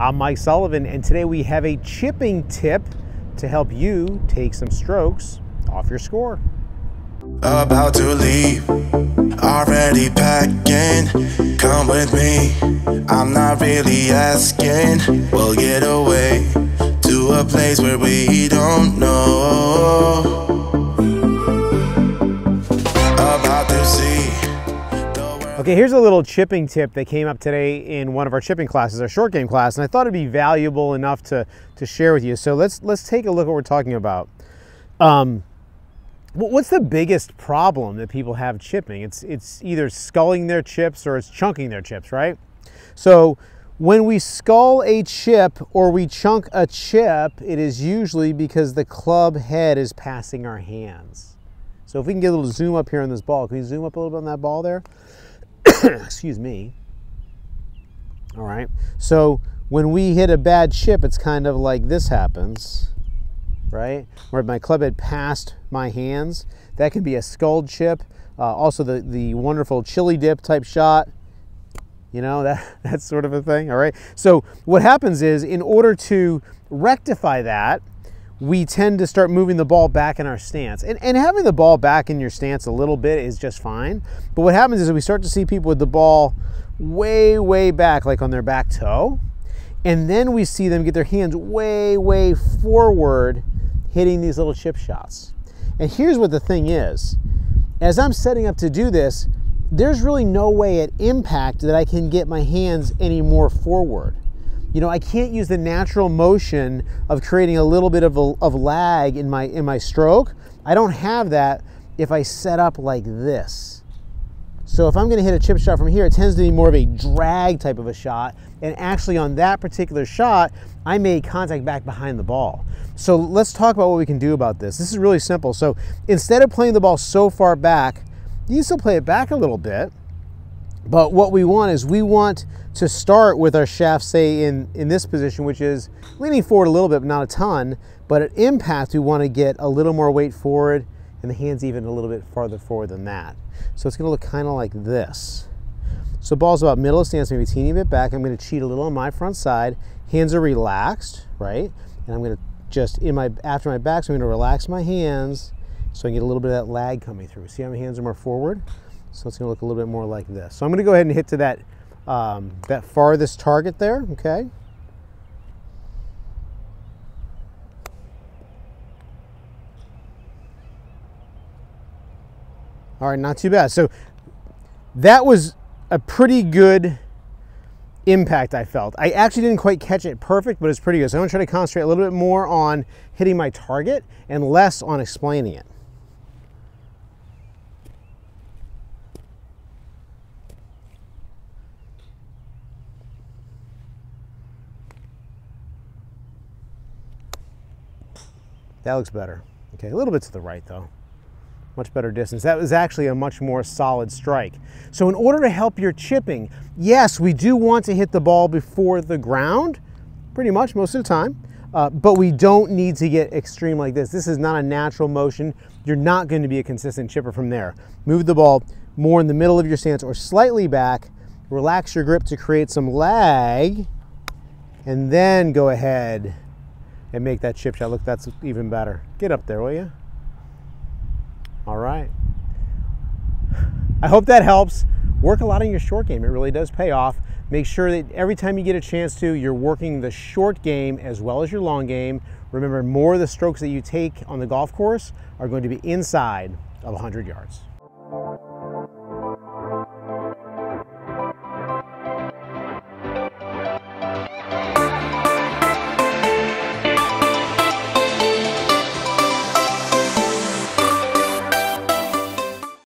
I'm Mike Sullivan, and today we have a chipping tip to help you take some strokes off your score. About to leave, already packing. Come with me, I'm not really asking. We'll get away to a place where we don't know. About to see. Okay, here's a little chipping tip that came up today in one of our chipping classes, our short game class, and I thought it'd be valuable enough to share with you. So let's take a look at what we're talking about. What's the biggest problem that people have chipping? It's either sculling their chips or it's chunking their chips, right? So when we scull a chip or we chunk a chip, it is usually because the club head is passing our hands. So if we can get a little zoom up here on this ball, can we zoom up a little bit on that ball there? Excuse me. All right, so when we hit a bad chip, it's kind of like this happens, right? Where my club head passed my hands. That can be a sculled chip. Also the wonderful chili dip type shot, you know, that's sort of a thing, all right? So what happens is, in order to rectify that, we tend to start moving the ball back in our stance. And having the ball back in your stance a little bit is just fine. But what happens is we start to see people with the ball way, way back, like on their back toe. And then we see them get their hands way, way forward, hitting these little chip shots. And here's what the thing is. As I'm setting up to do this, there's really no way at impact that I can get my hands any more forward. You know, I can't use the natural motion of creating a little bit of lag in my stroke. I don't have that if I set up like this. So if I'm gonna hit a chip shot from here, it tends to be more of a drag type of a shot. And actually on that particular shot, I made contact back behind the ball. So let's talk about what we can do about this. This is really simple. So instead of playing the ball so far back, you can still play it back a little bit. But what we want is we want to start with our shaft, say in this position, which is leaning forward a little bit, but not a ton. But at impact, we want to get a little more weight forward and the hands even a little bit farther forward than that. So it's going to look kind of like this. So ball's about middle of stance, maybe a teeny bit back. I'm going to cheat a little on my front side. Hands are relaxed, right? And I'm going to just, after my back, so I'm going to relax my hands so I can get a little bit of that lag coming through. See how my hands are more forward? So it's gonna look a little bit more like this. So I'm gonna go ahead and hit to that, that farthest target there, okay? All right, not too bad. So that was a pretty good impact, I felt. I actually didn't quite catch it perfect, but it's pretty good. So I'm gonna try to concentrate a little bit more on hitting my target and less on explaining it. That looks better. Okay, a little bit to the right though. Much better distance. That was actually a much more solid strike. So in order to help your chipping, yes, we do want to hit the ball before the ground, pretty much most of the time, but we don't need to get extreme like this. This is not a natural motion. You're not going to be a consistent chipper from there. Move the ball more in the middle of your stance or slightly back, relax your grip to create some lag, and then go ahead and make that chip shot. Look, that's even better. Get up there, will you? All right. I hope that helps. Work a lot on your short game. It really does pay off. Make sure that every time you get a chance to, you're working the short game as well as your long game. Remember, more of the strokes that you take on the golf course are going to be inside of 100 yards.